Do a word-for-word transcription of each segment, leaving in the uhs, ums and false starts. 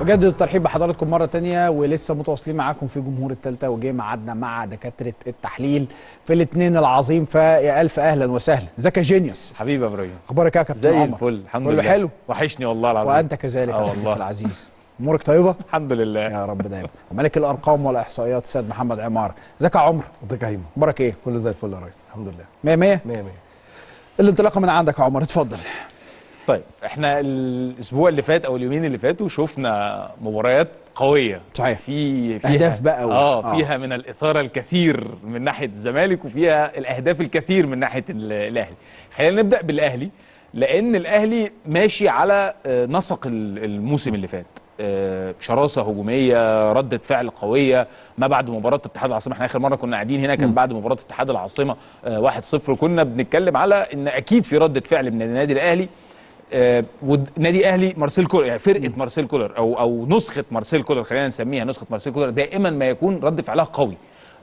بجدد الترحيب بحضراتكم مرة تانية ولسه متواصلين معاكم في جمهور التالتة وجاي ميعادنا مع دكاترة التحليل في الاثنين العظيم. فيا ألف أهلا وسهلا. ازيك يا جينيوس؟ حبيبي يا إبراهيم، أخبارك يا كابتن عمر؟ زي الفل الحمد لله. كله حلو؟ وحشني والله العظيم. وأنت كذلك يا سيدي العزيز. أمورك طيبة؟ الحمد لله يا رب دايما. ملك الأرقام والإحصائيات السيد محمد عمارة. ازيك يا عمر؟ ازيك يا هيما؟ أخبارك إيه؟ كله زي الفل يا ريس الحمد لله. مية مية؟ مية مية. الانطلاقة من عندك يا عمر، اتفضل. طيب احنا الاسبوع اللي فات او اليومين اللي فاتوا شفنا مباريات قويه، صحيح، في فيها اهداف بقى و... اه فيها آه. من الاثاره الكثير من ناحيه الزمالك وفيها الاهداف الكثير من ناحيه الاهلي. خلينا نبدا بالاهلي لان الاهلي ماشي على نسق الموسم اللي فات، شراسه هجوميه، رده فعل قويه ما بعد مباراه اتحاد العاصمه. احنا اخر مره كنا قاعدين هنا كان بعد مباراه اتحاد العاصمه واحد صفر، وكنا بنتكلم على ان اكيد في رده فعل من النادي الاهلي. آه ونادي اهلي مارسيل كولر، يعني فرقه مارسيل كولر او او نسخه مارسيل كولر، خلينا نسميها نسخه مارسيل كولر، دائما ما يكون رد فعلها قوي.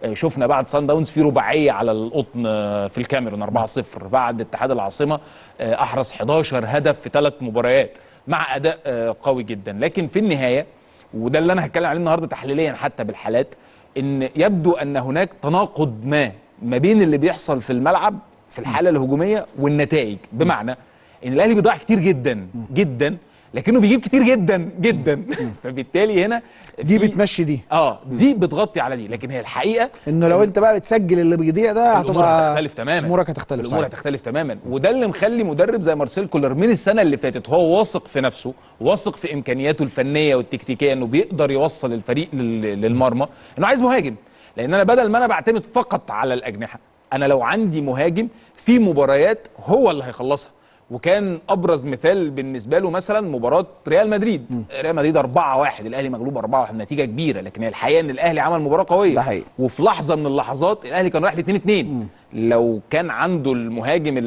آه شفنا بعد صن داونز في رباعيه على القطن في الكاميرون أربعة صفر، بعد اتحاد العاصمه آه احرز إحدى عشر هدف في ثلاث مباريات مع اداء آه قوي جدا. لكن في النهايه، وده اللي انا هتكلم عليه النهارده تحليليا حتى بالحالات، ان يبدو ان هناك تناقض ما ما بين اللي بيحصل في الملعب في الحاله الهجوميه والنتائج. بمعنى ان الاهلي بيضيع كتير جدا جدا لكنه بيجيب كتير جدا جدا، فبالتالي هنا دي بتمشي دي، اه دي بتغطي على دي. لكن هي الحقيقه انه لو انت بقى بتسجل اللي بيضيع ده هتبقى هتختلف تماما، امورك هتختلف، امورك هتختلف تماما. وده اللي مخلي مدرب زي مارسيل كولر من السنه اللي فاتت هو واثق في نفسه، واثق في امكانياته الفنيه والتكتيكيه انه بيقدر يوصل الفريق للمرمى، انه عايز مهاجم. لان انا بدل ما انا بعتمد فقط على الاجنحه، انا لو عندي مهاجم في مباريات هو اللي هيخلصها. وكان ابرز مثال بالنسبه له مثلا مباراه ريال مدريد، م. ريال مدريد أربعة واحد، الاهلي مغلوب أربعة واحد، نتيجه كبيره. لكن الحقيقه ان الاهلي عمل مباراه قويه، وفي لحظه من اللحظات الاهلي كان رايح ل اتنين اتنين. لو كان عنده المهاجم ال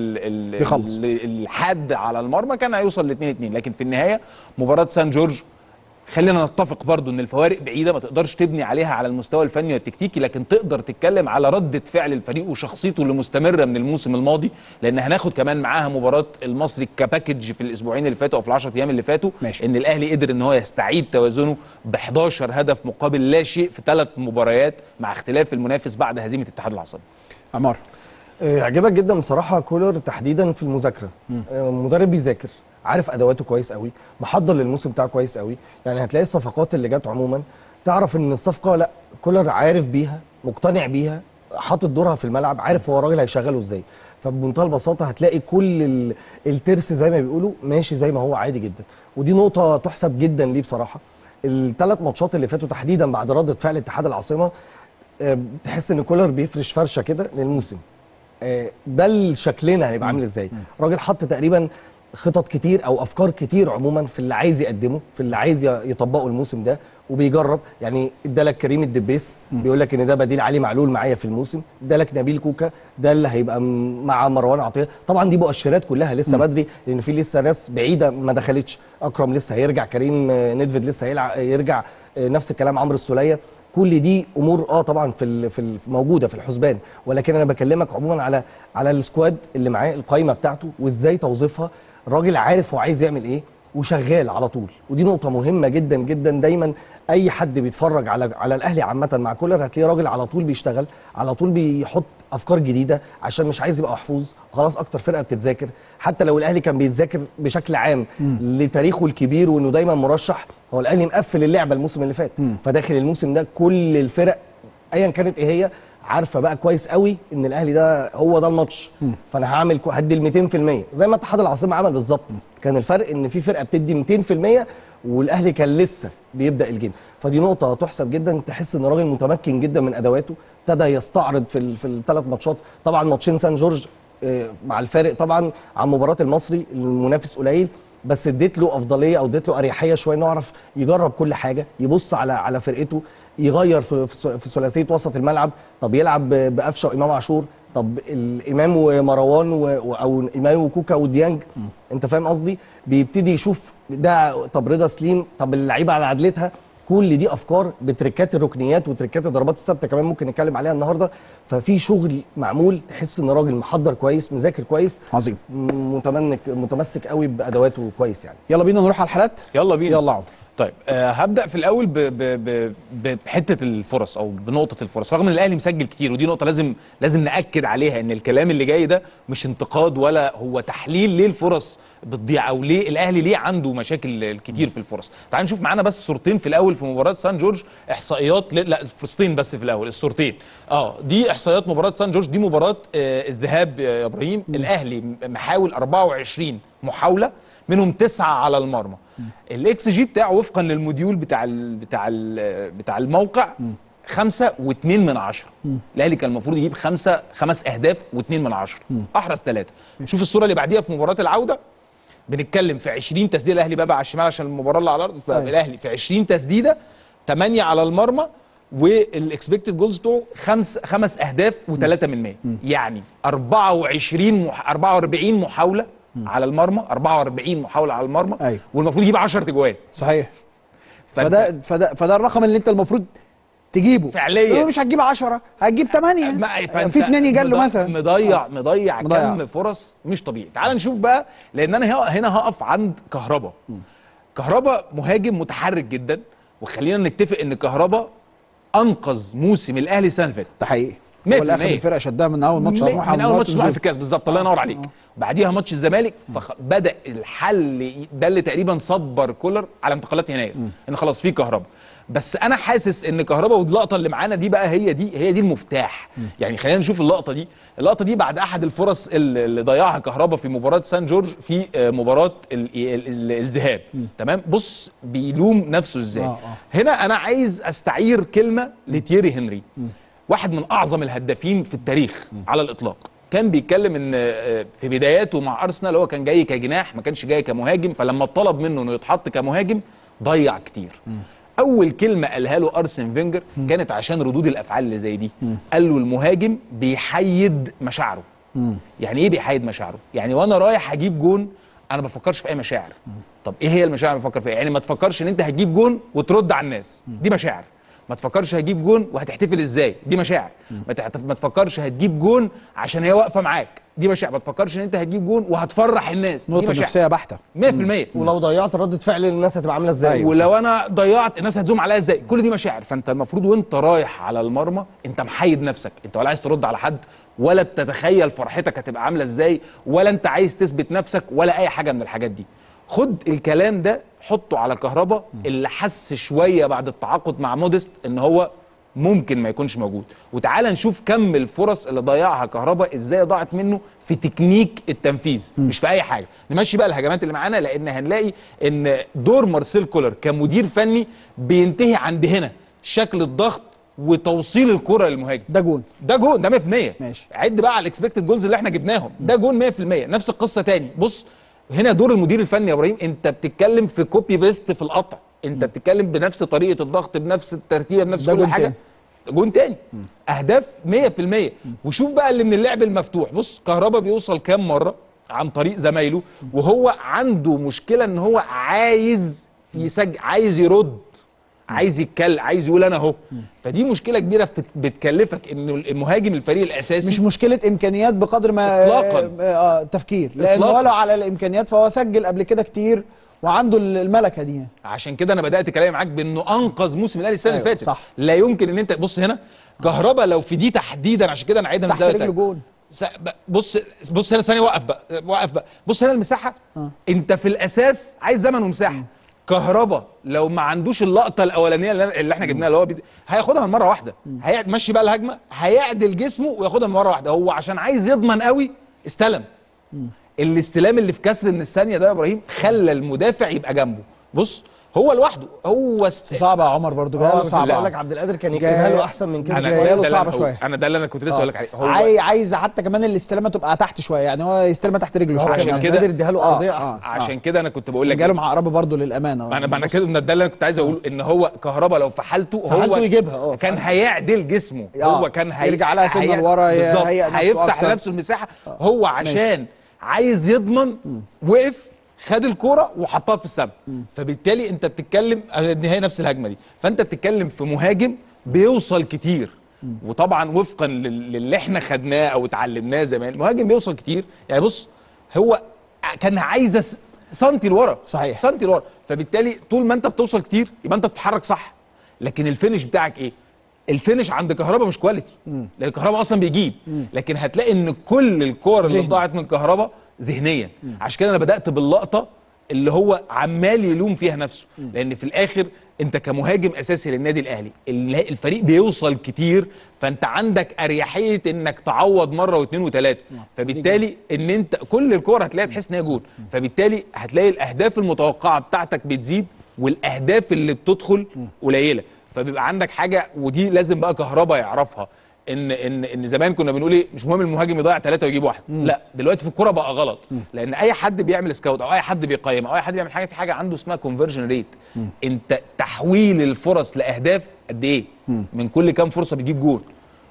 ال الحاد على المرمى كان هيوصل ل اتنين اتنين. لكن في النهايه مباراه سان جورج، خلينا نتفق برضو ان الفوارق بعيده، ما تقدرش تبني عليها على المستوى الفني والتكتيكي، لكن تقدر تتكلم على رده فعل الفريق وشخصيته اللي مستمره من الموسم الماضي. لان هناخد كمان معاها مباراه المصري كباكج في الاسبوعين اللي فاتوا او في العشرة ايام اللي فاتوا، ماشي. ان الاهلي قدر ان هو يستعيد توازنه ب إحدى عشر هدف مقابل لا شيء في ثلاث مباريات مع اختلاف المنافس بعد هزيمه اتحاد العاصمه. عمار، عجبك جدا بصراحه كولر تحديدا في المذاكره، مدرب بيذاكر، عارف ادواته كويس قوي، محضر للموسم بتاعه كويس قوي. يعني هتلاقي الصفقات اللي جت عموما تعرف ان الصفقه لا كولر عارف بيها، مقتنع بيها، حاطط دورها في الملعب، عارف هو الراجل هيشغله ازاي. فبمنتهى البساطه هتلاقي كل الترس زي ما بيقولوا ماشي زي ما هو عادي جدا، ودي نقطه تحسب جدا ليه بصراحه. الثلاث ماتشات اللي فاتوا تحديدا بعد رده فعل اتحاد العاصمه تحس ان كولر بيفرش فرشه كده للموسم. ده الشكلنا هيبقى عامل ازاي؟ راجل حط تقريبا خطط كتير او افكار كتير عموما في اللي عايز يقدمه، في اللي عايز يطبقه الموسم ده، وبيجرب. يعني ادالك كريم الدبيس بيقول لك ان ده بديل علي معلول معايا في الموسم، ادالك نبيل كوكا ده اللي هيبقى مع مروان عطيه. طبعا دي مؤشرات كلها لسه م. بدري، لان في لسه ناس بعيده ما دخلتش، اكرم لسه هيرجع، كريم نيدفيد لسه هيلعب يرجع، نفس الكلام عمرو السوليه. كل دي امور اه طبعا في في موجوده في الحسبان، ولكن انا بكلمك عموما على على السكواد اللي معاه، القايمه بتاعته وازاي توظيفها. الراجل عارف هو عايز يعمل ايه وشغال على طول، ودي نقطه مهمه جدا جدا. دايما اي حد بيتفرج على على الاهلي عامه مع كولر هتلاقيه راجل على طول بيشتغل، على طول بيحط افكار جديده، عشان مش عايز يبقى محفوظ. خلاص اكتر فرقه بتتذاكر، حتى لو الاهلي كان بيتذاكر بشكل عام م. لتاريخه الكبير وانه دايما مرشح، هو الاهلي مقفل اللعبه الموسم اللي فات. م. فداخل الموسم ده كل الفرق ايا كانت ايه هي عارفه بقى كويس قوي ان الاهلي ده هو ده الماتش، فانا هعمل هدي مئتين في المية زي ما اتحاد العاصمه عمل بالظبط. كان الفرق ان في فرقه بتدي مئتين في المية والاهلي كان لسه بيبدا الجيم. فدي نقطه تحسب جدا، تحس ان الراجل متمكن جدا من ادواته، ابتدى يستعرض في في الثلاث ماتشات. طبعا ماتشين سان جورج مع الفارق طبعا عن مباراه المصري المنافس قليل، بس اديت له افضليه او اديت له اريحيه شويه انه يعرف يجرب كل حاجه، يبص على على فرقته، يغير في في ثلاثيه وسط الملعب. طب يلعب بقفشه وامام عاشور، طب الامام ومروان و... او امام وكوكا وديانج، انت فاهم قصدي؟ بيبتدي يشوف ده، طب رضا سليم، طب اللعيبه على عدلتها. كل دي افكار بتركات الركنيات وتركات الضربات الثابته كمان ممكن نتكلم عليها النهارده. ففي شغل معمول، تحس ان راجل محضر كويس، مذاكر كويس، عظيم، متمنك متمسك قوي بادواته كويس. يعني يلا بينا نروح على الحالات. يلا بينا. يلا عمر. طيب أه هبدا في الاول ب ب ب بحته الفرص او بنقطه الفرص، رغم ان الاهلي مسجل كتير، ودي نقطه لازم لازم ناكد عليها، ان الكلام اللي جاي ده مش انتقاد ولا هو تحليل ليه الفرص بتضيع او ليه الاهلي ليه عنده مشاكل كتير في الفرص. تعال نشوف معانا بس صورتين في الاول في مباراه سان جورج، احصائيات ل... لا الفرصتين بس في الاول، الصورتين اه دي احصائيات مباراه سان جورج. دي مباراه آه الذهاب يا ابراهيم. الاهلي محاول أربعة وعشرين محاوله، منهم تسعه على المرمى. الاكس جي بتاعه وفقا للموديول بتاع ال بتاع ال بتاع الموقع خمسة واثنين من عشرة. الاهلي كان المفروض يجيب خمسه خمس اهداف واثنين من عشرة، احرز ثلاثه. شوف الصوره اللي بعديها في مباراه العوده، بنتكلم في عشرين تسديده الاهلي بقى على الشمال عشان المباراه اللي على الارض. فالاهلي في عشرين تسديده، ثمانية على المرمى، والاكسبكتد جولز بتوعه خمس خمس اهداف وثلاثه من مية، يعني أربعة وعشرين مح... أربعة وأربعين محاوله على المرمى، أربعة وأربعين محاوله على المرمى. أيوة. والمفروض يجيب عشرة تجوان. صحيح. فده فده فده الرقم اللي انت المفروض تجيبه فعليا. مش هتجيب عشرة، هتجيب ثمانية، في اثنين يجلوا مثلا. مضيع مضيع كم فرص مش طبيعي. تعال نشوف بقى، لان انا هنا هقف عند كهربا. كهربا مهاجم متحرك جدا، وخلينا نتفق ان كهربا انقذ موسم الاهلي السنه اللي فاتت. ده حقيقي. هو الاخر الفرقه شدها من اول ماتش سموحه، من اول ماتش سموحه في الكاس بالظبط. الله ينور عليك. بعديها ماتش الزمالك، فبدا الحل ده اللي تقريبا صبر كولر على انتقالات يناير، ان خلاص في كهربا. بس انا حاسس ان كهربا، واللقطه اللي معانا دي بقى هي دي هي دي المفتاح. م. يعني خلينا نشوف اللقطه دي. اللقطه دي بعد احد الفرص اللي ضيعها كهربا في مباراه سان جورج في مباراه الذهاب. تمام. بص بيلوم نفسه ازاي. آه آه. هنا انا عايز استعير كلمه لتييري هنري، م. واحد من اعظم الهدافين في التاريخ على الاطلاق. كان بيتكلم ان في بداياته مع ارسنال هو كان جاي كجناح، ما كانش جاي كمهاجم، فلما اتطلب منه انه يتحط كمهاجم ضيع كتير. اول كلمه قالها له ارسن فينجر كانت عشان ردود الافعال اللي زي دي، قال له المهاجم بيحيد مشاعره. يعني ايه بيحيد مشاعره؟ يعني وانا رايح هجيب جون انا ما بفكرش في اي مشاعر. طب ايه هي المشاعر اللي بفكر فيها؟ يعني ما تفكرش ان انت هتجيب جون وترد على الناس، دي مشاعر. ما تفكرش هجيب جون وهتحتفل ازاي، دي مشاعر. ما تفكرش هتجيب جون عشان هي واقفه معاك، دي مشاعر. ما تفكرش ان انت هتجيب جون وهتفرح الناس، نقطه نفسيه بحته مية في المية. ولو ضيعت رده فعل الناس هتبقى عامله ازاي، ولو انا ضيعت الناس هتزوم عليا ازاي، كل دي مشاعر. فانت المفروض وانت رايح على المرمى انت محيد نفسك، انت ولا عايز ترد على حد، ولا تتخيل فرحتك هتبقى عامله ازاي، ولا انت عايز تثبت نفسك، ولا اي حاجه من الحاجات دي. خد الكلام ده حطه على كهربا، اللي حس شويه بعد التعاقد مع مودست ان هو ممكن ما يكونش موجود. وتعال نشوف كم الفرص اللي ضيعها كهربا، ازاي ضاعت منه في تكنيك التنفيذ، م. مش في اي حاجه. نمشي بقى الهجمات اللي معانا، لان هنلاقي ان دور مارسيل كولر كمدير فني بينتهي عند هنا، شكل الضغط وتوصيل الكره للمهاجم. ده جون، ده جون، ده مية في المية. ماشي. عد بقى على الاكسبكتد جولز اللي احنا جبناهم، ده جون مية في المية. نفس القصه تاني. بص هنا دور المدير الفني يا ابراهيم، انت بتتكلم في كوبي بيست في القطع، انت بتتكلم بنفس طريقه الضغط، بنفس الترتيبه، بنفس كل حاجه. جون تاني، اهداف مية في المية. وشوف بقى اللي من اللعب المفتوح. بص كهربا بيوصل كام مره عن طريق زمايله، وهو عنده مشكله ان هو عايز يسجل، عايز يرد، عايز يتكلم، عايز يقول انا اهو. فدي مشكله كبيره بتكلفك ان المهاجم الفريق الاساسي. مش مشكله امكانيات بقدر ما اطلاقا اه تفكير، لان ولو على الامكانيات فهو سجل قبل كده كتير وعنده الملكه دي. عشان كده انا بدات كلامي معاك بانه انقذ موسم الاهلي السنه اللي أيوة فاتت. لا يمكن ان انت بص هنا كهربا لو في دي تحديدا، عشان كده انا عايدها من تحت رجل جول. بص بص هنا ثانيه، وقف بقى وقف بقى بص هنا المساحه. آه. انت في الاساس عايز زمن ومساحه. م. كهربا لو ما عندوش اللقطه الاولانيه اللي احنا جبناها اللي هو بيد... هياخدها من مره واحده، هيمشي بقى الهجمه، هيعدل جسمه وياخدها من مره واحده. هو عشان عايز يضمن قوي استلم. الاستلام اللي في كسر من الثانيه ده يا ابراهيم خلى المدافع يبقى جنبه. بص هو لوحده، هو است... صعبه يا عمر برضو. اه صعبه. اقول لك عبد القادر كان يجيبها له احسن من كده. انا ده صعبه شويه، انا ده اللي انا كنت لسه اقول لك عليه. هو عاي... عايز حتى كمان الاستلامه تبقى تحت شويه، يعني هو يستلمها تحت رجله شويه، عشان كده قادر اديها له ارضيه احسن. عشان كده انا كنت بقول لك جاله مع عقربه برضو للامانه. انا انا كده ده اللي انا كنت عايز اقوله، ان هو كهربا لو في حالته هو يجيبها، كان هيعدل جسمه، هو كان هيرجع لها سنه لورا، هيفتح لنفسه المساحه. هو عشان عايز يضمن وقف خد الكوره وحطها في السما، فبالتالي انت بتتكلم النهايه نفس الهجمه دي، فانت بتتكلم في مهاجم بيوصل كتير. وطبعا وفقا للي احنا خدناه او اتعلمناه زمان، مهاجم بيوصل كتير، يعني بص هو كان عايز سنتي لورا، صحيح سنتي لورا، فبالتالي طول ما انت بتوصل كتير يبقى انت بتتحرك صح. لكن الفينش بتاعك ايه؟ الفينش عند كهربا مش كواليتي، لان كهربا اصلا بيجيب، لكن هتلاقي ان كل الكور اللي ضاعت من كهربا ذهنيا. عشان كده انا بدات باللقطه اللي هو عمال يلوم فيها نفسه، لان في الاخر انت كمهاجم اساسي للنادي الاهلي، الفريق بيوصل كتير، فانت عندك اريحيه انك تعوض مره واثنين وثلاثه، فبالتالي ان انت كل الكور هتلاقيها تحس ان هي جول، فبالتالي هتلاقي الاهداف المتوقعه بتاعتك بتزيد والاهداف اللي بتدخل قليله، فبيبقى عندك حاجه. ودي لازم بقى كهربا يعرفها، ان ان ان زمان كنا بنقول ايه، مش مهم المهاجم يضيع ثلاثه ويجيب واحد، لا دلوقتي في الكوره بقى غلط، لان اي حد بيعمل سكاوت او اي حد بيقيم او اي حد بيعمل حاجه، في حاجه عنده اسمها كونفرجن ريت، انت تحويل الفرص لاهداف قد ايه، من كل كام فرصه بتجيب جول.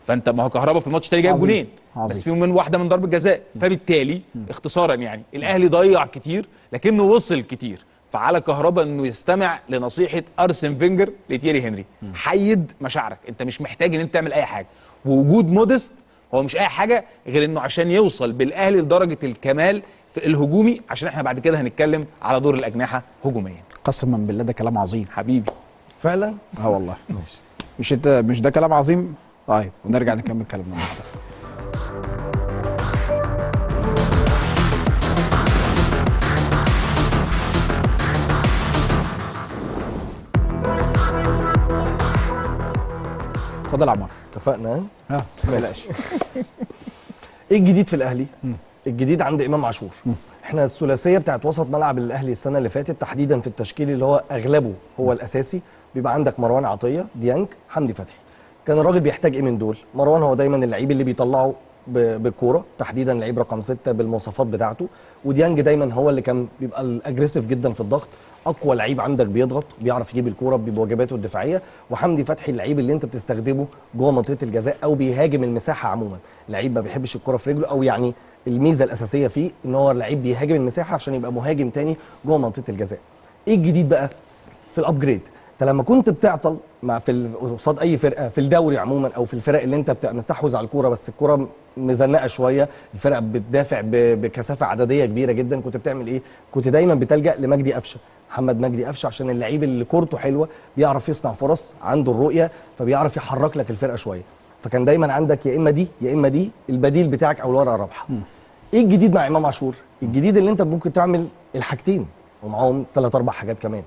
فانت ما هو كهربا في الماتش التاني جايب جولين بس فيهم من واحده من ضربه جزاء، فبالتالي اختصارا يعني الاهلي ضيع كتير لكنه وصل كتير. فعلى كهربا انه يستمع لنصيحه ارسن فينجر لتيري هنري، حيد مشاعرك، انت مش محتاج ان انت تعمل اي حاجه، ووجود مودست هو مش اي حاجه غير انه عشان يوصل بالاهلي لدرجه الكمال الهجومي، عشان احنا بعد كده هنتكلم على دور الاجنحه هجوميا. قسما بالله ده كلام عظيم حبيبي. فعلا؟ اه والله. ماشي. مش انت مش ده كلام عظيم؟ طيب ونرجع نكمل كلامنا مع بعض. اتفضل يا عمار. اتفقنا ها؟ بلاش. ايه الجديد في الاهلي؟ الجديد عند امام عاشور. احنا الثلاثيه بتاعت وسط ملعب الاهلي السنه اللي فاتت تحديدا في التشكيل اللي هو اغلبه هو الاساسي، بيبقى عندك مروان عطيه، ديانج، حمدي فتحي. كان الراجل بيحتاج ايه من دول؟ مروان هو دايما اللعيب اللي بيطلعه بالكوره، تحديدا لعيب رقم ستة بالمواصفات بتاعته، وديانج دايما هو اللي كان بيبقى الاجريسيف جدا في الضغط، اقوى لعيب عندك بيضغط، بيعرف يجيب الكوره بواجباته الدفاعيه، وحمدي فتحي اللعيب اللي انت بتستخدمه جوه منطقه الجزاء او بيهاجم المساحه عموما، لعيب ما بيحبش الكوره في رجله، او يعني الميزه الاساسيه فيه ان هو لعيب بيهاجم المساحه عشان يبقى مهاجم تاني جوه منطقه الجزاء. ايه الجديد بقى في الابجريد؟ انت لما كنت بتعطل مع في قصاد اي فرقه في الدوري عموما او في الفرق اللي انت مستحوذ على الكوره بس الكوره مزنقه شويه، الفرقه بتدافع بكثافه عدديه كبيره جدا، كنت بتعمل ايه؟ كنت دايما بتلجا لمجدي قفشه، محمد مجدي قفشه، عشان اللعيب اللي كورته حلوه بيعرف يصنع فرص، عنده الرؤيه، فبيعرف يحرك لك الفرقه شويه، فكان دايما عندك يا اما دي يا اما دي البديل بتاعك او الورقه الرابحه. ايه الجديد مع امام عاشور؟ الجديد اللي انت ممكن تعمل الحاجتين ومعاهم ثلاث اربع حاجات كمان،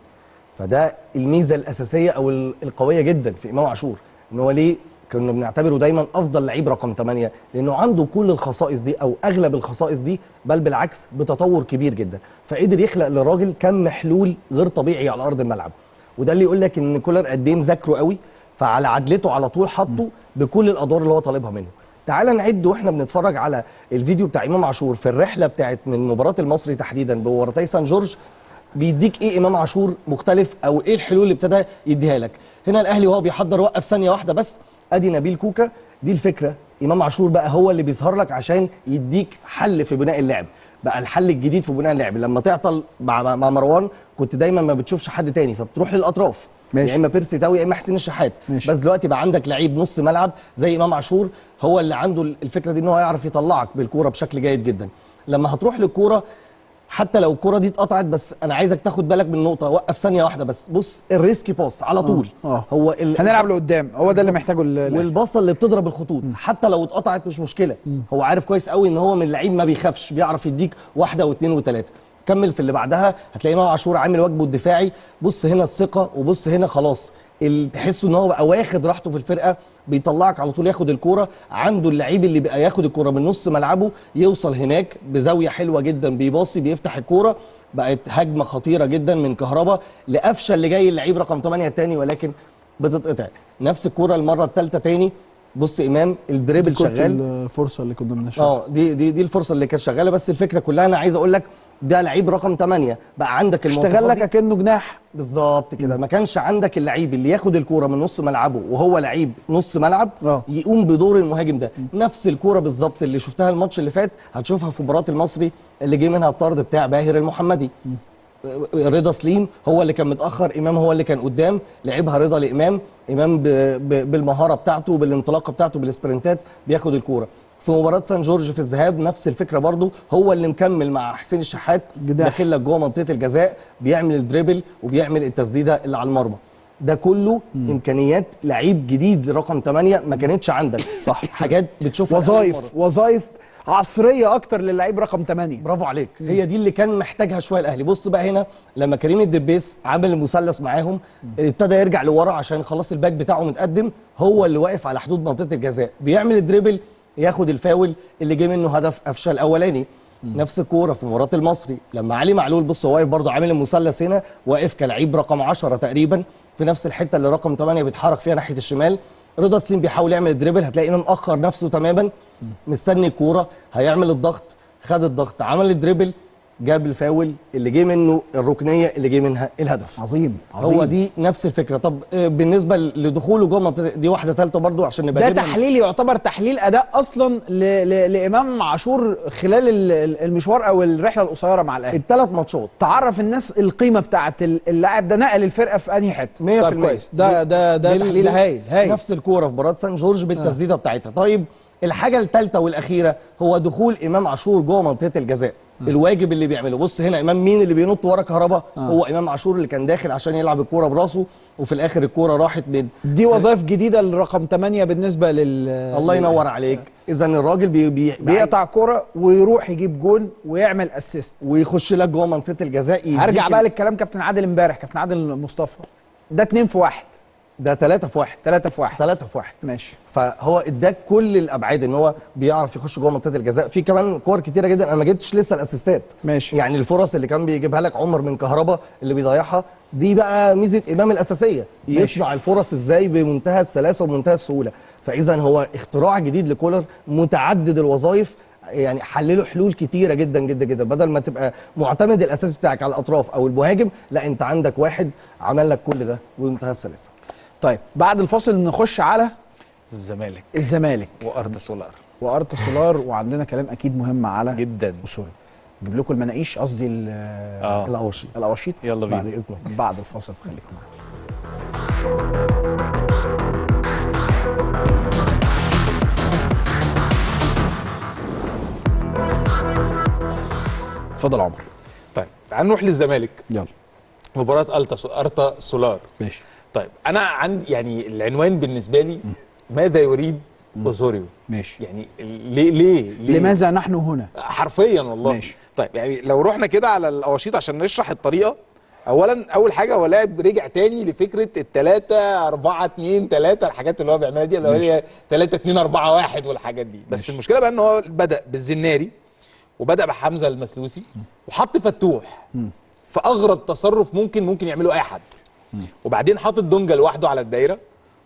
فده الميزه الاساسيه او القويه جدا في امام عاشور، ان هو ليه كنا بنعتبره دايما افضل لعيب رقم ثمانية، لانه عنده كل الخصائص دي او اغلب الخصائص دي، بل بالعكس بتطور كبير جدا، فقدر يخلق للراجل كم محلول غير طبيعي على ارض الملعب، وده اللي يقول لك ان كولر قد ايه مذاكره قوي، فعلى عدلته على طول حطه بكل الادوار اللي هو طالبها منه. تعال نعد واحنا بنتفرج على الفيديو بتاع امام عاشور في الرحله بتاعت من مباراه المصري تحديدا بورتي سان جورج، بيديك ايه امام عاشور مختلف او ايه الحلول اللي ابتدى يديها لك. هنا الاهلي وهو بيحضر وقف ثانيه واحده بس، ادي نبيل كوكا، دي الفكره، امام عاشور بقى هو اللي بيظهر لك عشان يديك حل في بناء اللعب، بقى الحل الجديد في بناء اللعب. لما تعطل مع مروان كنت دايما ما بتشوفش حد تاني فبتروح للاطراف، يا يعني اما بيرسي تاوي يا اما حسين الشحات، ماشي. بس دلوقتي بقى عندك لعيب نص ملعب زي امام عاشور هو اللي عنده الفكره دي، ان هو يعرف يطلعك بالكوره بشكل جيد جدا. لما هتروح للكوره حتى لو الكوره دي اتقطعت، بس انا عايزك تاخد بالك من نقطه، وقف ثانيه واحده بس، بص الريسكي باص على طول. أوه. أوه. هو هنلعب لقدام، هو ده اللي محتاجه، والباصه اللي بتضرب الخطوط، م. حتى لو اتقطعت مش مشكله، م. هو عارف كويس قوي ان هو من لعيب ما بيخافش، بيعرف يديك واحده واثنين وثلاثه. كمل في اللي بعدها هتلاقي امام عاشور عامل واجبه الدفاعي، بص هنا الثقه وبص هنا خلاص اللي تحسه ان هو بقى واخد راحته في الفرقه، بيطلعك على طول ياخد الكوره، عنده اللعيب اللي بقى ياخد الكوره من نص ملعبه يوصل هناك بزاويه حلوه جدا، بيباصي بيفتح الكوره، بقت هجمه خطيره جدا من كهربا لقفشه اللي جاي اللعيب رقم ثمانية الثاني، ولكن بتتقطع نفس الكوره المره الثالثه ثاني. بص امام الدريبل شغال، الفرصه اللي كنا بنشوفها اه دي دي دي الفرصه اللي كانت شغاله، بس الفكره كلها انا عايز اقول لك ده لعيب رقم ثمانية، بقى عندك المواصفات، اشتغل لك كأنه جناح بالظبط كده. ما كانش عندك اللعيب اللي ياخد الكوره من نص ملعبه وهو لعيب نص ملعب أوه. يقوم بدور المهاجم ده. م. نفس الكوره بالظبط اللي شفتها الماتش اللي فات هتشوفها في مباراه المصري اللي جه منها الطرد بتاع باهر المحمدي. م. رضا سليم هو اللي كان متاخر، امام هو اللي كان قدام، لعبها رضا لامام، امام ب... ب... بالمهاره بتاعته، بالانطلاقه بتاعته، بالاسبرنتات بياخد الكوره. في مباراه سان جورج في الذهاب نفس الفكره برضو، هو اللي مكمل مع حسين الشحات، داخل لك جوه منطقه الجزاء، بيعمل الدريبل وبيعمل التسديده اللي على المرمى. ده كله م. امكانيات لعيب جديد رقم ثمانية ما كانتش عندك. صح، حاجات بتشوفها، وظايف وظايف عصريه اكتر للعيب رقم ثمانية. برافو عليك، هي دي اللي كان محتاجها شويه الاهلي. بص بقى هنا لما كريم الدبيس عمل المثلث معاهم، ابتدى يرجع لورا عشان خلاص الباك بتاعه متقدم، هو اللي واقف على حدود منطقه الجزاء، بيعمل الدريبل، ياخد الفاول اللي جه منه هدف قفشه الاولاني. م. نفس الكوره في مباراه المصري لما علي معلول، بص هو واقف برضه عامل المثلث هنا، واقف كلاعب رقم عشرة تقريبا في نفس الحته اللي رقم ثمانية بيتحرك فيها ناحيه الشمال. رضا سليم بيحاول يعمل الدريبل، هتلاقي امام اخر نفسه تماما، مستني الكوره، هيعمل الضغط، خد الضغط، عمل الدريبل، جاب الفاول اللي جه منه الركنيه اللي جه منها الهدف. عظيم عظيم، هو دي نفس الفكره. طب بالنسبه لدخوله جوه منطقه، دي واحده ثالثه برضو عشان نبقى ده تحليل، يعتبر تحليل اداء اصلا ل... ل... لامام عاشور خلال المشوار او الرحله القصيره مع الاهلي، الثلاث ماتشات تعرف الناس القيمه بتاعه اللاعب ده، نقل الفرقه في انهي حته. مية في المية كويس، ده ده ده بال... تحليل هايل هايل. نفس الكوره في مباراه سان جورج بالتسديده آه. بتاعتها. طيب الحاجه الثالثه والاخيره هو دخول امام عاشور جوه منطقه الجزاء، الواجب اللي بيعمله. بص هنا امام مين اللي بينط ورا كهربا؟ آه. هو امام عاشور اللي كان داخل عشان يلعب الكوره براسه، وفي الاخر الكوره راحت من دي. وظائف جديده لرقم ثمانية بالنسبه لل الله ينور عليك. اذا الراجل بي... بي... بيقطع كوره ويروح يجيب جون ويعمل اسيست ويخش لك جوه منطقه الجزاء. هرجع بقى للكلام كابتن عادل امبارح، كابتن عادل مصطفى، ده اتنين في واحد، ده تلاتة في واحد، تلاتة في واحد، تلاتة في واحد، ماشي. فهو اداك كل الابعاد ان هو بيعرف يخش جوه منطقه الجزاء. في كمان كور كتيره جدا انا ما جبتش لسه الاسيستات، ماشي. يعني الفرص اللي كان بيجيبها لك عمر من كهربا اللي بيضيعها، دي بقى ميزه امام الاساسيه، يصنع الفرص ازاي بمنتهى السلاسه ومنتهى السهوله. فاذا هو اختراع جديد لكولر، متعدد الوظائف، يعني حللوا حلول كتيره جدا جدا جدا. بدل ما تبقى معتمد الاساسي بتاعك على الاطراف او المهاجم، لا انت عندك واحد عمل لك كل ده بمنتهى السلاسه. طيب بعد الفاصل نخش على الزمالك الزمالك وارتيتا سولار وارتيتا سولار وعندنا كلام اكيد مهم على جدا أوسوريو. نجيب لكم المناقيش، قصدي آه. الاواشيط الاواشيط يلا بينا بعد اذنك بعد الفاصل. خليكم معانا. اتفضل عمر. طيب تعال نروح للزمالك، يلا مباراه أرتيتا سولار. ماشي. طيب انا عندي يعني العنوان بالنسبه لي، ماذا يريد أوسوريو؟ ماشي. يعني ليه, ليه ليه لماذا نحن هنا حرفيا والله. ماشي. طيب يعني لو رحنا كده على الاواشيط عشان نشرح الطريقه، اولا اول حاجه هو لاعب رجع تاني لفكره التلاتة أربعة اتنين تلاتة، الحاجات اللي هو بيعملها دي اللي هي تلاتة اتنين أربعة واحد والحاجات دي. بس ماشي. المشكله بقى ان هو بدا بالزناري وبدا بحمزه المثلوثي وحط فتوح في اغرب تصرف ممكن ممكن يعمله اي حد، وبعدين حاطط دونجا لوحده على الدايره،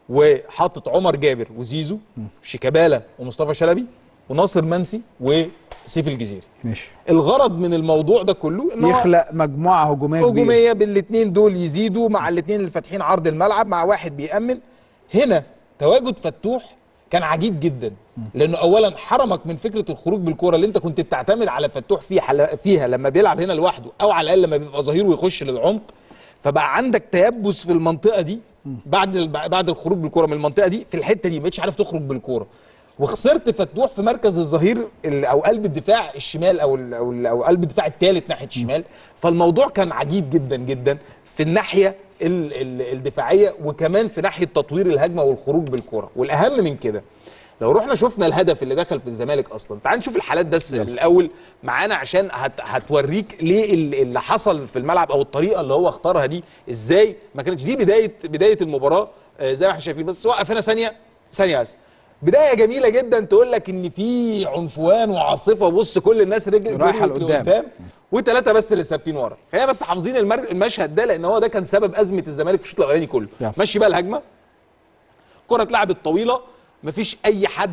وحاطط عمر جابر وزيزو شيكابالا ومصطفى شلبي وناصر منسي وسيف الجزيري. ماشي. الغرض من الموضوع ده كله انه يخلق مجموعه هجوميه هجوميه بالاثنين دول، يزيدوا مع الاثنين اللي فاتحين عرض الملعب مع واحد بيأمن. هنا تواجد فتوح كان عجيب جدا، لانه اولا حرمك من فكره الخروج بالكوره اللي انت كنت بتعتمد على فتوح فيها فيها لما بيلعب هنا لوحده، او على الاقل لما بيبقى ظهير ويخش للعمق. فبقى عندك تيبس في المنطقه دي بعد بعد الخروج بالكوره من المنطقه دي في الحته دي، ما بقتش عارف تخرج بالكوره، وخسرت فتوح في مركز الظهير او قلب الدفاع الشمال او او قلب الدفاع الثالث ناحيه الشمال. فالموضوع كان عجيب جدا جدا في الناحيه الدفاعيه، وكمان في ناحيه تطوير الهجمه والخروج بالكوره. والاهم من كده لو رحنا شفنا الهدف اللي دخل في الزمالك اصلا، تعال نشوف الحالات بس الاول معانا عشان هت... هتوريك ليه اللي حصل في الملعب او الطريقه اللي هو اختارها دي ازاي. ما كانتش دي بدايه بدايه المباراه زي ما احنا شايفين. بس وقف هنا ثانيه ثانيه بس، بدايه جميله جدا تقول لك ان في عنفوان وعاصفه، بص كل الناس رجلت رايحه لقدام وثلاثه بس اللي ثابتين ورا. خلينا بس حافظين المر... المشهد ده، لان هو ده كان سبب ازمه الزمالك في الشوط الاولاني كله. ماشي بقى الهجمه، كره اتلعبت طويله، مفيش اي حد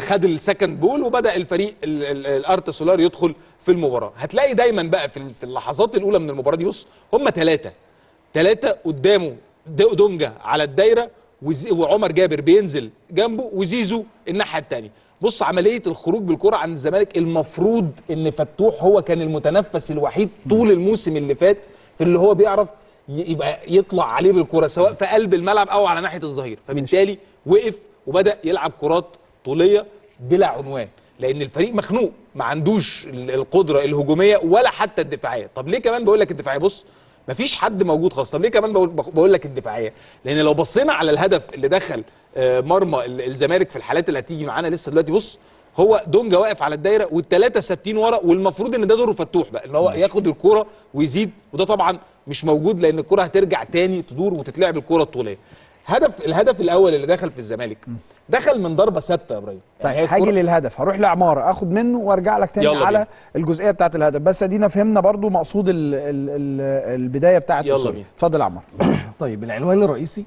خد السكند بول وبدا الفريق الارتا سولار يدخل في المباراه. هتلاقي دايما بقى في اللحظات الاولى من المباراه دي، بص هم ثلاثه ثلاثه قدامه، دونجا على الدايره وعمر جابر بينزل جنبه وزيزو الناحيه الثانيه. بص عمليه الخروج بالكره عن الزمالك، المفروض ان فتوح هو كان المتنفس الوحيد طول الموسم اللي فات في اللي هو بيعرف يبقى يطلع عليه بالكره سواء في قلب الملعب او على ناحيه الظهير، فبالتالي وقف وبدا يلعب كرات طوليه بلا عنوان، لان الفريق مخنوق ما عندوش القدره الهجوميه ولا حتى الدفاعيه. طب ليه كمان بقول لك الدفاعيه؟ بص مفيش حد موجود خالص. طب ليه كمان بقول لك الدفاعيه؟ لان لو بصينا على الهدف اللي دخل مرمى الزمالك في الحالات اللي هتيجي معانا لسه دلوقتي، بص هو دونجا واقف على الدايره والثلاثه ثابتين ورا، والمفروض ان ده دوره فتوح بقى ان هو ياخد الكوره ويزيد، وده طبعا مش موجود لان الكوره هترجع تاني تدور وتتلعب الكوره الطوليه. هدف الهدف الاول اللي دخل في الزمالك دخل من ضربه ثابته يا ابراهيم. يعني طيب هاجي للهدف، هروح لعماره اخد منه وارجع لك تاني على بيه. الجزئيه بتاعه الهدف، بس ادينا فهمنا برضو مقصود ال ال ال البدايه بتاعه اوسوريو. اتفضل يا عمار. طيب العنوان الرئيسي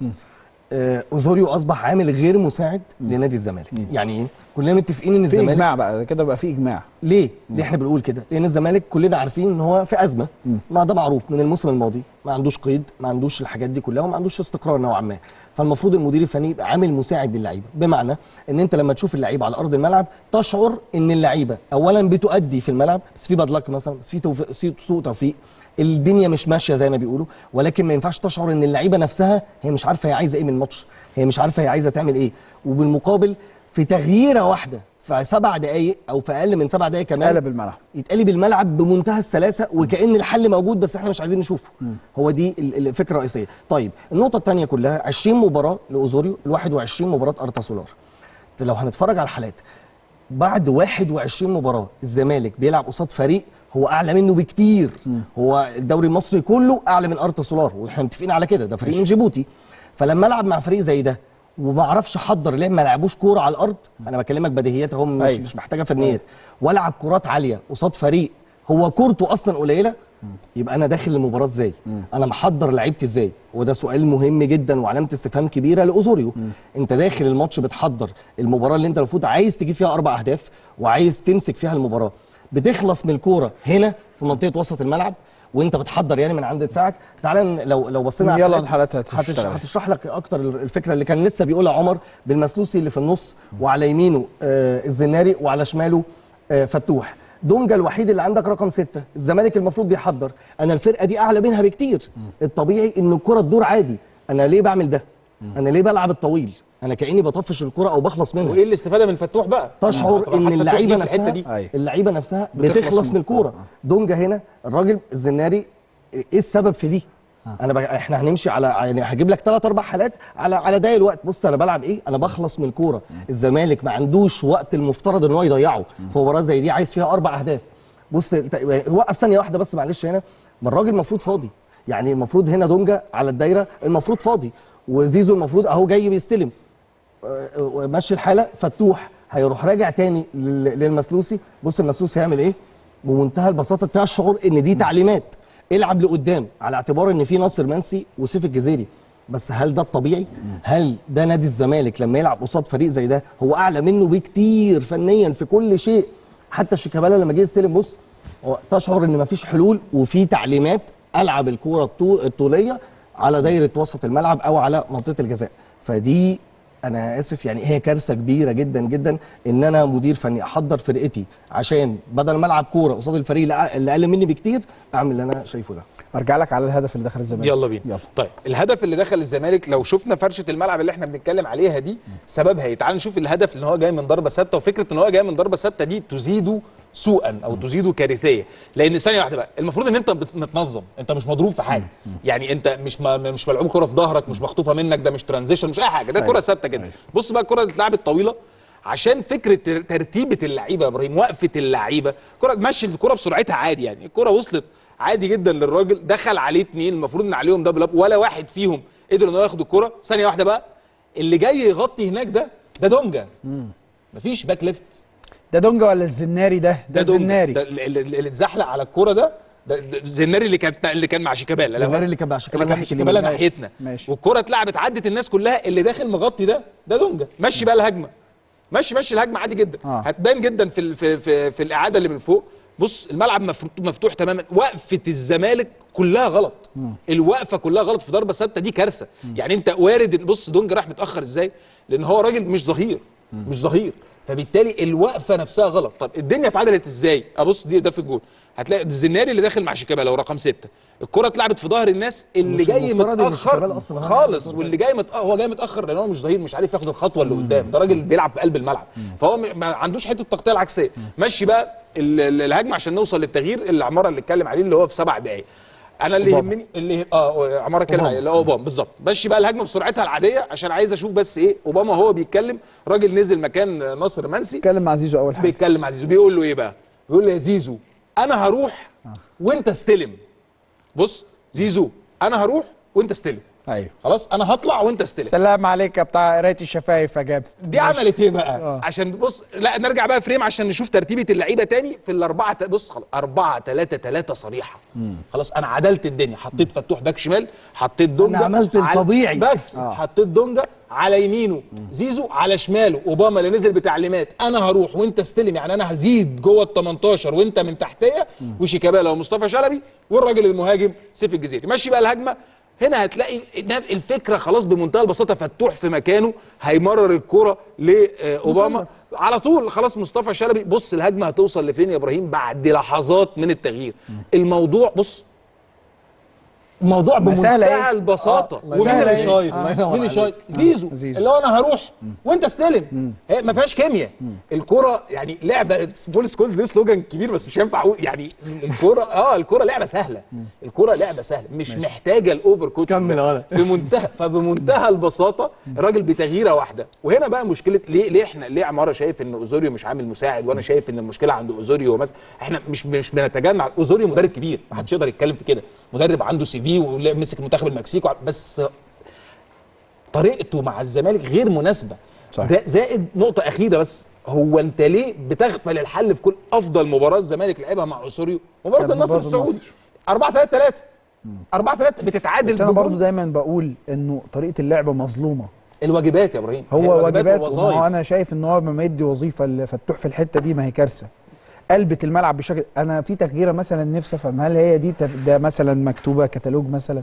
آه اوسوريو اصبح عامل غير مساعد م. لنادي الزمالك. م. يعني كلنا متفقين ان الزمالك في اجماع بقى كده، بقى في اجماع ليه؟ ليه احنا بنقول كده؟ لان الزمالك كلنا عارفين ان هو في ازمه، ما ده معروف من الموسم الماضي، ما عندوش قيد، ما عندوش الحاجات دي كلها، وما عندوش استقرار نوعا ما. فالمفروض المدير الفني يبقى عامل مساعد للعيبه، بمعنى ان انت لما تشوف اللعيبه على ارض الملعب تشعر ان اللعيبه اولا بتؤدي في الملعب، بس في بدلك مثلا، بس في توفيق، سوء توفيق، الدنيا مش ماشيه زي ما بيقولوا، ولكن ما ينفعش تشعر ان اللعيبه نفسها هي مش عارفه هي عايزه ايه من الماتش، هي مش عارفه هي عايزه تعمل ايه. وبالمقابل في تغييره واحده في سبع دقائق او في اقل من سبع دقائق كمان يتقلب الملعب، يتقلب الملعب بمنتهى السلاسه وكأن الحل موجود بس احنا مش عايزين نشوفه. م. هو دي الفكره الرئيسيه. طيب النقطه الثانيه كلها عشرين مباراه لاوسوريو، واحد وعشرين مباراه أرتا سولار. لو هنتفرج على الحالات بعد واحد وعشرين مباراه الزمالك بيلعب قصاد فريق هو اعلى منه بكتير. م. هو الدوري المصري كله اعلى من أرتا سولار واحنا متفقين على كده، ده فريق من جيبوتي. فلما العب مع فريق زي ده وما اعرفش احضر ليه ما لعبوش كوره على الارض، انا بكلمك بديهيات اهو، مش أيوة. مش محتاجه فنيات، والعب كرات عاليه قصاد فريق هو كورته اصلا قليله، يبقى انا داخل المباراه ازاي؟ انا محضر لعيبتي ازاي؟ وده سؤال مهم جدا وعلامه استفهام كبيره لاوسوريو. انت داخل الماتش بتحضر المباراه اللي انت المفروض عايز تجيب فيها اربع اهداف وعايز تمسك فيها المباراه، بتخلص من الكوره هنا في منطقه وسط الملعب وانت بتحضر يعني من عند دفاعك. تعالى لو لو بصينا على يلا حالاتها هتشرح لك اكتر الفكره اللي كان لسه بيقولها عمر بالمسلوسي اللي في النص، وعلى يمينه آه الزناري وعلى شماله آه فتوح. دونجا الوحيد اللي عندك رقم ستة، الزمالك المفروض بيحضر، انا الفرقه دي اعلى منها بكتير، الطبيعي ان الكره تدور عادي، انا ليه بعمل ده؟ انا ليه بلعب الطويل؟ انا كاني بطفش الكره او بخلص منها. وايه الاستفاده من فتوح بقى؟ تشعر ان اللعيبه نفسها اللعيبه نفسها بتخلص من الكوره. دونجا هنا الراجل الزناري، ايه السبب في دي؟ انا بقى احنا هنمشي على يعني هجيب لك ثلاث اربع حالات على على ده الوقت. بص انا بلعب ايه؟ انا بخلص من الكوره. الزمالك ما عندوش وقت المفترض ان هو يضيعه في مباراه زي دي عايز فيها اربع اهداف. بص وقف ثانيه واحده بس معلش، هنا ما الراجل المفروض فاضي، يعني المفروض هنا دونجا على الدايره المفروض فاضي، وزيزو المفروض اهو جاي بيستلم، ماشي الحاله، فتوح هيروح راجع تاني للمسلوسي. بص المسلوسي هيعمل ايه؟ بمنتهى البساطه بتاع الشعور ان دي تعليمات، العب لقدام على اعتبار ان في ناصر منسي وسيف الجزيري. بس هل ده الطبيعي؟ هل ده نادي الزمالك لما يلعب قصاد فريق زي ده هو اعلى منه بكتير فنيا في كل شيء؟ حتى شيكابالا لما جه يستلم، بص تشعر ان مفيش حلول وفي تعليمات، العب الكوره الطول الطوليه على دايره وسط الملعب او على منطقه الجزاء. فدي انا اسف يعني هي كارثه كبيره جدا جدا ان انا مدير فني احضر فرقتي عشان بدل ما العب كوره قصاد الفريق اللي اقل مني بكتير اعمل اللي انا شايفه ده. ارجع لك على الهدف اللي دخل الزمالك، يلا بينا. يلا. طيب الهدف اللي دخل الزمالك لو شفنا فرشه الملعب اللي احنا بنتكلم عليها دي سببها ايه؟ تعال نشوف الهدف اللي هو جاي من ضربه ثابته، وفكره ان هو جاي من ضربه ثابته دي تزيده سوءا او تزيده كارثيه، لان ثانيه واحده بقى المفروض ان انت متنظم، انت مش مضروب في حاجه، يعني انت مش مش ملعوب كره في ظهرك، مش مخطوفه منك، ده مش ترانزيشن، مش اي حاجه، ده كره ثابته كده. بص بقى الكره اللي اتلعبت طويله عشان فكره ترتيبه اللعيبه يا ابراهيم، وقفه اللعيبه، كره مشي الكره بسرعتها عادي، يعني الكره وصلت عادي جدا للراجل، دخل عليه اثنين المفروض ان عليهم دبل اب، ولا واحد فيهم قدر ان هو ياخد الكره. ثانيه واحده بقى اللي جاي يغطي هناك ده ده دونجا، مفيش باك ليفت. ده دونجا ولا الزناري؟ ده ده الزناري اللي اتزحلق على الكوره، ده الزناري اللي كان اللي كان مع شيكابالا، الزناري اللي كان مع شيكابالا ناحيتنا، والكوره اتلعبت عدت الناس كلها، اللي داخل مغطي ده ده دونجا. ماشي بقى الهجمه ماشي ماشي الهجمه عادي جدا آه. هتبان جدا في, في في في الاعاده اللي من فوق. بص الملعب مفتوح تماما. وقفه الزمالك كلها غلط م. الوقفه كلها غلط في ضربه ثابته دي كارثه م. يعني انت وارد. بص دونج راح متاخر ازاي؟ لان هو راجل مش ظهير مش ظهير فبالتالي الوقفه نفسها غلط. طب الدنيا اتعدلت ازاي؟ ابص دي ده في الجول هتلاقي الزناري اللي داخل مع شيكابالا ورقم ستة. الكره اتلعبت في ظهر الناس اللي جاي متاخر خالص، واللي جاي متاخر هو جاي متاخر لان هو مش ظهير مش عارف ياخد الخطوه اللي قدام. ده راجل بيلعب في قلب الملعب فهو ما عندوش حته التغطيه العكسيه. ماشي بقى الهجمه عشان نوصل للتغيير اللي عماره اللي اتكلم عليه اللي هو في سبع دقائق. انا اللي يهمني اللي اه عماره اتكلم عليه اللي هو اوباما بالظبط. ماشي بقى الهجمه بسرعتها العاديه عشان عايز اشوف بس ايه اوباما هو بيتكلم. راجل نزل مكان ناصر منسي بيتكلم مع زيزو اول حاجه بيتكلم مع زيزو بيقول له ايه بقى؟ بيقول له يا زيزو انا هروح وانت استلم. بص زيزو انا هروح وانت استلم. ايوه خلاص انا هطلع وانت استلم. سلام عليك يا بتاع قرايه الشفايف يا جابر. دي عملت ايه بقى؟ أوه. عشان بص لا نرجع بقى فريم عشان نشوف ترتيبه اللعيبه تاني في الاربعه. بص خلاص أربعة ثلاثة ثلاثة صريحه مم. خلاص انا عدلت الدنيا. حطيت فتوح باك شمال، حطيت دونجا انا عملت الطبيعي بس أوه. حطيت دونجا على يمينه زيزو على شماله اوباما اللي نزل بتعليمات انا هروح وانت استلم. يعني انا هزيد جوه ال تمنتاشر وانت من تحتيه وشيكابالا ومصطفى شلبي والراجل المهاجم سيف الجزيري. ماشي بقى الهجمه هنا هتلاقي الفكره خلاص بمنتهى البساطه. فتوح في مكانه هيمرر الكره لاوباما على طول. خلاص مصطفى شلبي بص الهجمه هتوصل لفين يا ابراهيم بعد لحظات من التغيير. الموضوع بص الموضوع بمنتهى البساطه. ومين اللي شايط؟ مين اللي شايط؟ زيزو اللي هو انا هروح وانت استلم. ما فيهاش كيمياء الكوره. يعني لعبه بول سكولز ليه سلوجان كبير بس مش هينفع اقول. يعني الكوره اه الكوره لعبه سهله. الكوره لعبه سهله مش محتاجه الاوفر كوت بمنتهى فبمنتهى البساطه الراجل بتغييره واحده. وهنا بقى مشكله ليه ليه احنا ليه عماره شايف ان اوزوريو مش عامل مساعد وانا شايف ان المشكله عند اوزوريو مثلا. احنا مش مش بنتجنع. اوزوريو مدرب كبير ما حدش يقدر يتكلم في كده. مدرب عنده سي في ومسك منتخب المكسيك بس طريقته مع الزمالك غير مناسبه. ده زائد نقطه اخيره بس هو انت ليه بتغفل الحل في كل افضل مباراه الزمالك لعبها مع اوسوريو مباراه النصر السعودي أربعة ثلاثة ثلاثة بتتعادل. بس انا برضه دايما بقول انه طريقه اللعبه مظلومه. الواجبات يا ابراهيم هو واجبات وظايف. انا شايف ان هو ما يدي وظيفه لفتوح في الحته دي ما هي كارثه. قلبت الملعب بشكل. انا في تغييره مثلا نفسي افهم هل هي دي تف... ده مثلا مكتوبه كتالوج مثلا؟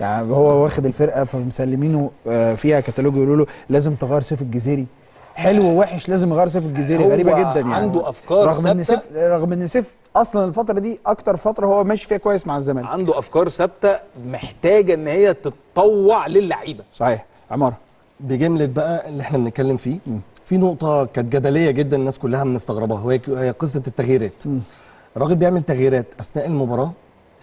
يعني هو واخد الفرقه فمسلمينه فيها كتالوج يقولوا له لازم تغير سيف الجزيري. حلو ووحش لازم يغير سيف الجزيري. غريبه جدا يعني. عنده افكار رغم ان سيف رغم ان سيف اصلا الفتره دي اكتر فتره هو ماشي فيها كويس مع الزمالك. عنده افكار ثابته محتاجه ان هي تتطوع للعيبه. صحيح عماره بجمله بقى اللي احنا بنتكلم فيه م. في نقطة كانت جدلية جدا الناس كلها مستغرباها وهي قصة التغييرات. الراجل بيعمل تغييرات أثناء المباراة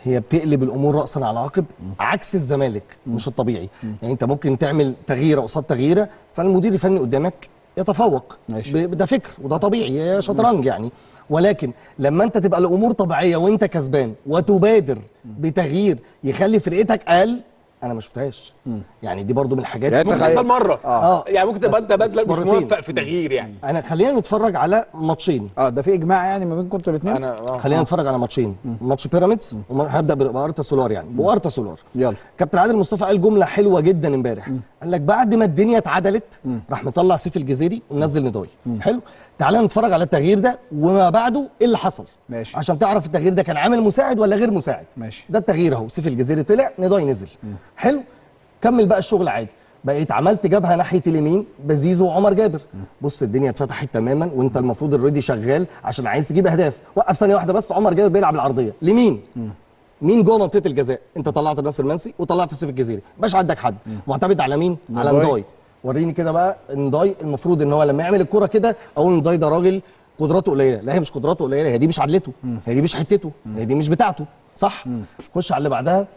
هي بتقلب الأمور رأسا على عقب عكس الزمالك م. مش الطبيعي. م. يعني أنت ممكن تعمل تغييرة قصاد تغييرة فالمدير الفني قدامك يتفوق ماشي. ده فكر وده طبيعي يا شطرنج يعني. ولكن لما أنت تبقى الأمور طبيعية وأنت كسبان وتبادر بتغيير يخلي فرقتك أقل انا ما شفتهاش. يعني دي برضو من الحاجات اللي ممكن تحصل مره آه. آه. يعني ممكن تبقى انت بدلك مش موفق في تغيير. يعني انا خلينا نتفرج على ماتشين اه ده في اجماع يعني ما بينكم انتوا الاثنين. آه. خلينا آه. نتفرج على ماتشين. ماتش بيراميدز وهبدا بارتا سولار. يعني بارتا سولار يلا كابتن عادل مصطفى قال جمله حلوه جدا امبارح. قال لك بعد ما الدنيا اتعدلت راح مطلع سيف الجزيري ومنزل ندوي. حلو تعالى نتفرج على التغيير ده وما بعده ايه اللي حصل ماشي. عشان تعرف التغيير ده كان عامل مساعد ولا غير مساعد ماشي. ده التغيير اهو سيف الجزيري طلع ندوي نزل. حلو كمل بقى الشغل عادي. بقيت عملت جبهه ناحيه اليمين بزيزو وعمر جابر. بص الدنيا اتفتحت تماما وانت المفروض اوريدي شغال عشان عايز تجيب اهداف. وقف ثانيه واحده بس عمر جابر بيلعب العرضيه لمين؟ مين جوه منطقه الجزاء؟ انت طلعت ناصر منسي وطلعت سيف الجزيري مبقاش عندك حد معتمد على مين؟ على نداي. وريني كده بقى نداي المفروض ان هو لما يعمل الكوره كده اقول نداي ده راجل قدراته قليله. لا هي مش قدراته قليله هي دي مش عدلته هي دي مش حتته هي دي مش بتاعته صح؟ خش على اللي بعدها.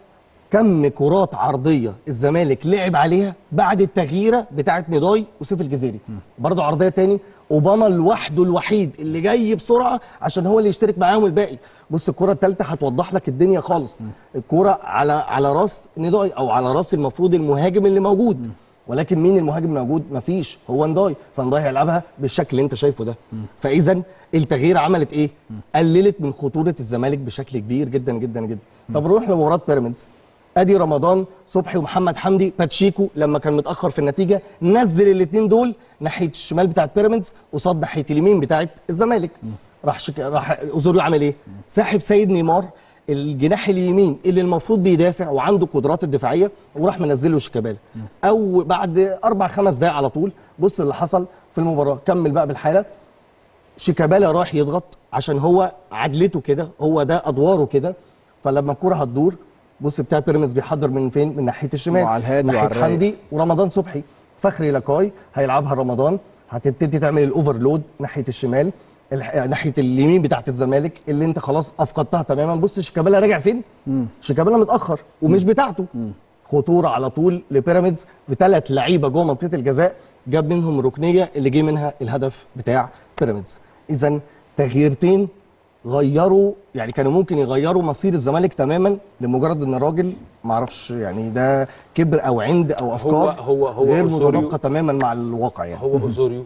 كم كرات عرضيه الزمالك لعب عليها بعد التغييره بتاعه نداي وسيف الجزيري. برضه عرضيه تاني اوباما لوحده الوحيد اللي جاي بسرعه عشان هو اللي يشترك معاهم الباقي. بص الكره الثالثه هتوضح لك الدنيا خالص. الكره على على راس نداي او على راس المفروض المهاجم اللي موجود ولكن مين المهاجم موجود؟ مفيش هو نداي. فنداي هيلعبها بالشكل اللي انت شايفه ده. فاذا التغيير عملت ايه؟ قللت من خطوره الزمالك بشكل كبير جدا جدا جدا. طب نروح لمباراه بيراميدز. ادي رمضان صبحي ومحمد حمدي باتشيكو لما كان متاخر في النتيجه نزل الاثنين دول ناحيه الشمال بتاعه بيراميدز وصد ناحيه اليمين بتاعه الزمالك. راح شك... راح اوزوريو عمل ايه؟ ساحب سيد نيمار الجناح اليمين اللي المفروض بيدافع وعنده قدرات الدفاعيه وراح منزله شيكابالا. او بعد اربع خمس دقائق على طول بص اللي حصل في المباراه. كمل بقى بالحاله. شيكابالا راح يضغط عشان هو عدلته كده، هو ده ادواره كده. فلما الكوره هتدور بص بتاع بيراميدز بيحضر من فين؟ من ناحيه الشمال ناحيه حمدي ورمضان صبحي. فخري لكاي هيلعبها رمضان، هتبتدي تعمل الاوفرلود ناحيه الشمال ناحيه اليمين بتاعه الزمالك اللي انت خلاص افقدتها تماما. بص شيكابالا راجع فين؟ شيكابالا متاخر ومش مم. بتاعته. مم. خطوره على طول لبيراميدز بثلاث لعيبه جوه منطقه الجزاء، جاب منهم ركنيه اللي جه منها الهدف بتاع بيراميدز. اذا تغييرتين غيروا، يعني كانوا ممكن يغيروا مصير الزمالك تماما لمجرد ان الراجل معرفش يعني ده كبر او عند او افكار هو هو هو غير متطابقه تماما مع الواقع. يعني هو اوزوريو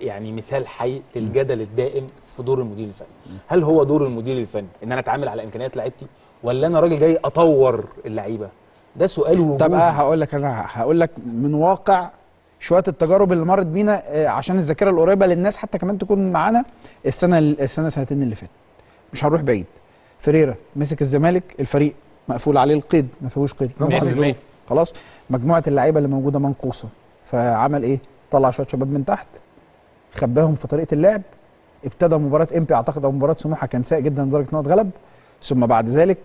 يعني مثال حي للجدل الدائم في دور المدير الفني. هل هو دور المدير الفني ان انا اتعامل على امكانيات لعيبتي ولا انا راجل جاي اطور اللعيبه؟ ده سؤال وجودي. طب هقول لك انا هقول لك من واقع شويه التجارب اللي مرت بينا عشان الذاكره القريبه للناس حتى كمان تكون معانا. السنه السنه سنتين اللي فاتت مش هنروح بعيد، فريرا مسك الزمالك، الفريق مقفول عليه القيد، ما فيهوش قيد، خلاص مجموعه اللعيبه اللي موجوده منقوصه. فعمل ايه؟ طلع شويه شباب من تحت، خباهم في طريقه اللعب، ابتدى مباراه امبي اعتقد او مباراه سموحه كان سيء جدا لدرجه انه اتغلب، ثم بعد ذلك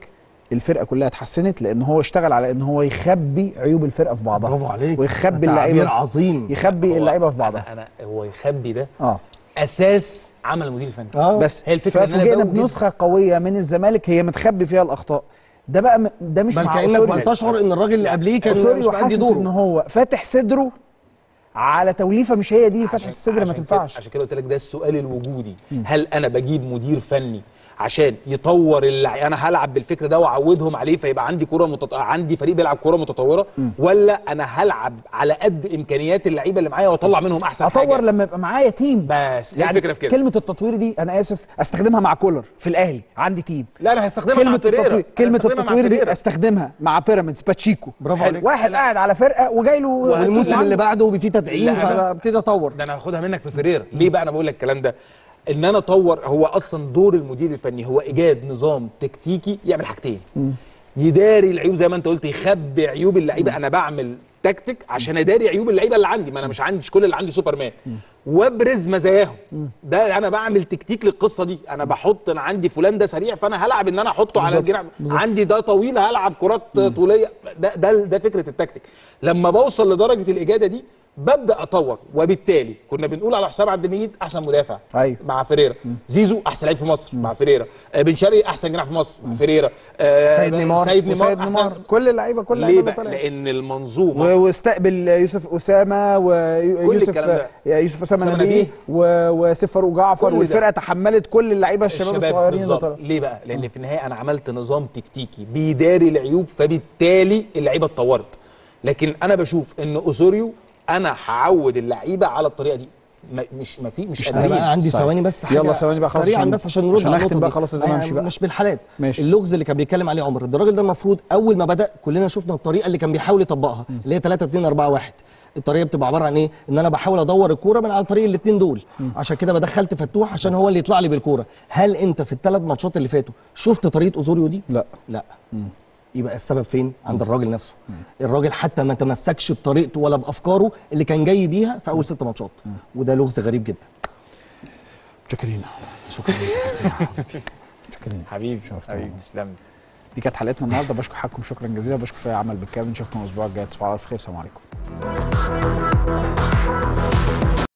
الفرقه كلها اتحسنت لان هو اشتغل على ان هو يخبي عيوب الفرقه في بعضها. برافو عليك، ويخبي اللعيبه عظيم، يخبي اللعيبه في بعضها. انا هو يخبي ده اه اساس عمل المدير الفني. آه. بس هي الفكره ان انا بنسخه قويه من الزمالك هي متخبي فيها الاخطاء. ده بقى م... ده مش مع كأنك ما تشعر ان الراجل اللي قبليه كان مش عندي دوره، ان هو فاتح صدره على توليفه مش هي دي فتحه الصدر ما تنفعش. عشان كده قلت لك ده السؤال الوجودي. م. هل انا بجيب مدير فني عشان يطور اللعيبه، انا هلعب بالفكر ده واعودهم عليه فيبقى عندي كوره متط... عندي فريق بيلعب كوره متطوره، م. ولا انا هلعب على قد امكانيات اللعيبه اللي معايا واطلع منهم احسن أطور حاجه؟ اطور لما يبقى معايا تيم. بس يعني الفكره في كده. كلمه التطوير دي انا اسف استخدمها مع كولر في الاهلي، عندي تيم. لا انا هستخدمها كلمة مع التطوير. كلمه التطوير دي استخدمها مع بيراميدز باتشيكو. برافو عليك. واحد قاعد على فرقه وجاي له والموسم اللي بعده وفيه تدعيم فابتدي اطور. ده انا هاخدها منك في فريرا. ليه بقى انا بقول لك الكلام ده؟ ان انا اطور. هو اصلا دور المدير الفني هو ايجاد نظام تكتيكي يعمل حاجتين، يداري العيوب زي ما انت قلت، يخبي عيوب اللعيبه. انا بعمل تكتيك عشان اداري عيوب اللعيبه اللي عندي، ما انا مش عنديش كل اللي عندي سوبرمان، وابرز مزاياهم. ده انا بعمل تكتيك للقصه دي، انا بحط انا عندي فلان ده سريع فانا هلعب ان انا احطه على الجناح، عندي ده طويل هلعب كرات طوليه. ده ده ده فكره التكتيك. لما بوصل لدرجه الاجاده دي ببدا اطور، وبالتالي كنا بنقول على حسام عبد المجيد احسن مدافع. أيوة. مع فريرا. مم. زيزو احسن لعيب في مصر. مم. مع فريرا. آه بن شرقي احسن جناح في مصر. مم. مع فريرا. آه سيد نيمار سيد نيمار احسن. كل اللعيبه كل اللعيبه طلعت لان المنظومه، واستقبل يوسف اسامه ويوسف يوسف اسامه نبيه وسفر وجعفر، والفرقه تحملت كل اللعيبه الشباب الصغيرين اللي طلعوا. ليه بقى؟ لان في النهايه انا عملت نظام تكتيكي بيداري العيوب، فبالتالي اللعيبه اتطورت. لكن انا بشوف ان اوزوريو انا هعود اللعيبه على الطريقه دي. مش ما في مش انا بقى عندي ثواني بس حاجه، يلا ثواني بقى خلاص سريعا بس عشان نرد على النقطه بقى. خلاص زي ما امشي بقى مش بالحالات. ماشي. اللغز اللي كان بيتكلم عليه عمر، الراجل ده المفروض اول ما بدا كلنا شفنا الطريقه اللي كان بيحاول يطبقها اللي هي ثلاثة اثنين أربعة واحد. الطريقه بتبقى عباره عن ايه؟ ان انا بحاول ادور الكوره من على طريق الاثنين دول. م. عشان كده بدخلت فتوح عشان هو اللي يطلع لي بالكوره. هل انت في الثلاث ماتشات اللي فاتوا شفت طريقه اوزوريو دي؟ لا لا. م. يبقى السبب فين؟ عند الراجل نفسه. الراجل حتى ما تمسكش بطريقته ولا بافكاره اللي كان جاي بيها في اول ست ماتشات، وده لغز غريب جدا. شكرا شكرا شكرا حبيبي. حبيبي تسلم. دي كانت حلقتنا النهارده، بشكر حضراتكم شكرا جزيلا، بشكر فريق عمل بالكامل. نشوفكم الاسبوع الجاي، تصبحوا على خير، سلام عليكم.